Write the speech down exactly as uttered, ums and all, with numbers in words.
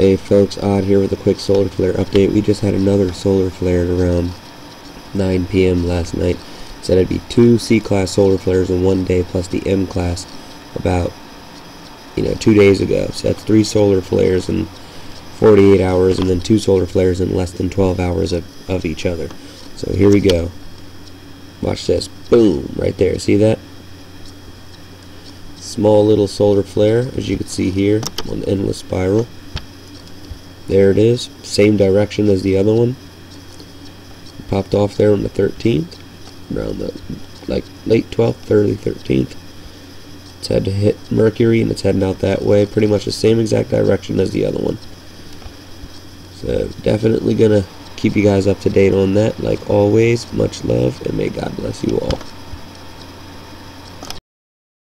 Hey folks, Odd here with a quick solar flare update. We just had another solar flare at around nine p m last night. It said it'd be two C class solar flares in one day plus the M class about, you know, two days ago. So that's three solar flares in forty-eight hours and then two solar flares in less than twelve hours of, of each other. So here we go. Watch this. Boom! Right there. See that? Small little solar flare, as you can see here, on the endless spiral. There it is, same direction as the other one. Popped off there on the thirteenth, around the like late twelfth, early thirteenth. It's had to hit Mercury and it's heading out that way, pretty much the same exact direction as the other one. So definitely gonna keep you guys up to date on that, like always. Much love and may God bless you all.